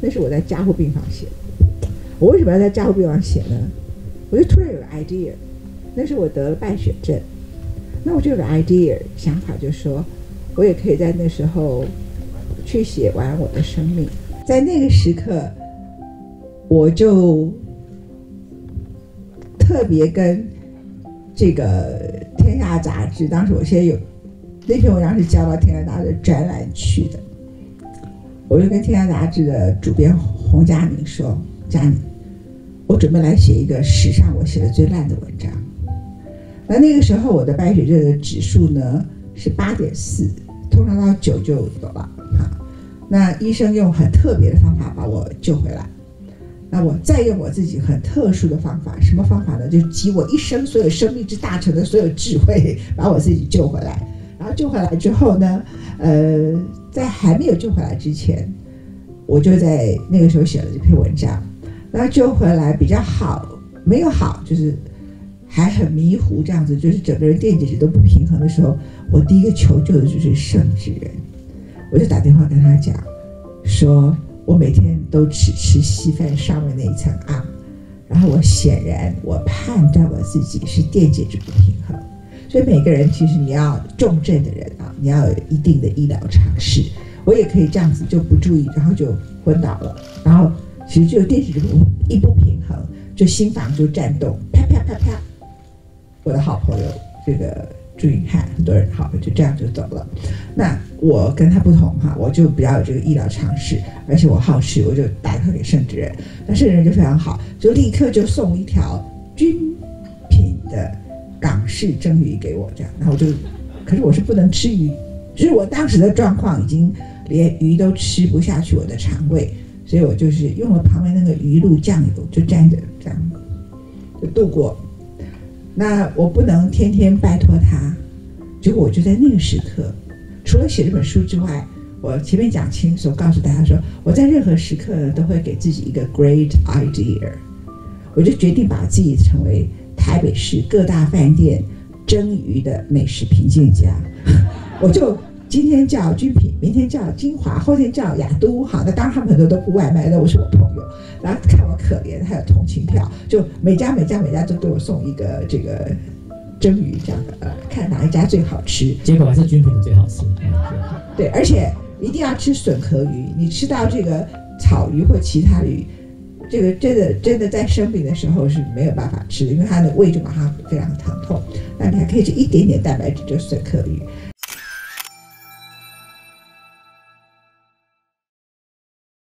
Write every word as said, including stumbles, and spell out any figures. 那是我在加护病房写的。我为什么要在加护病房写呢？我就突然有个 idea， 那是我得了败血症，那我就有个 idea 想法，就说我也可以在那时候去写完我的生命。在那个时刻，我就特别跟这个《天下》杂志，当时我现在有那篇文章是交到《天下》杂志专栏去的，我就跟《天下》杂志的主编洪嘉宁说：“嘉宁，我准备来写一个史上我写的最烂的文章。”那那个时候我的败血症的指数呢是八点四，通常到九就走了哈。那医生用很特别的方法把我救回来，那我再用我自己很特殊的方法，什么方法呢？就集我一生所有生命之大成的所有智慧，把我自己救回来。然后救回来之后呢，呃，在还没有救回来之前，我就在那个时候写了这篇文章。那救回来比较好，没有好，就是还很迷糊这样子，就是整个人电解质都不平衡的时候，我第一个求救的就是圣职人。我就打电话跟他讲，说我每天都只吃稀饭上面那一层啊，然后我显然我判断我自己是电解质不平衡，所以每个人其实你要重症的人啊，你要有一定的医疗常识。我也可以这样子就不注意，然后就昏倒了，然后其实就电解质一不平衡，就心房就颤动，啪啪啪啪。我的好朋友这个朱云汉，很多人好就这样就走了。那我跟他不同哈，我就比较有这个医疗常识，而且我好事，我就打电话给圣职人，那圣职人就非常好，就立刻就送一条军品的港式蒸鱼给我，这样，然后我就，可是我是不能吃鱼，就是我当时的状况已经连鱼都吃不下去，我的肠胃，所以我就是用了旁边那个鱼露酱油就蘸着这样就度过。那我不能天天拜托他，结果我就在那个时刻，除了写这本书之外，我前面讲清楚告诉大家说，我在任何时刻都会给自己一个 great idea， 我就决定把自己成为台北市各大饭店蒸鱼的美食评鉴家。我就今天叫君品，明天叫金华，后天叫雅都，好，那当然他们很多都不外卖，那我是我朋友，然后看我可怜，还有同情票，就每家每家每家都给我送一个这个蒸鱼，这样的，呃，看哪一家最好吃。结果还是君品的最好吃。对，而且一定要吃笋壳鱼，你吃到这个草鱼或其他鱼，这个真的真的在生病的时候是没有办法吃的，因为它的胃就马上非常疼痛。那你还可以吃一点点蛋白质，就是笋壳鱼。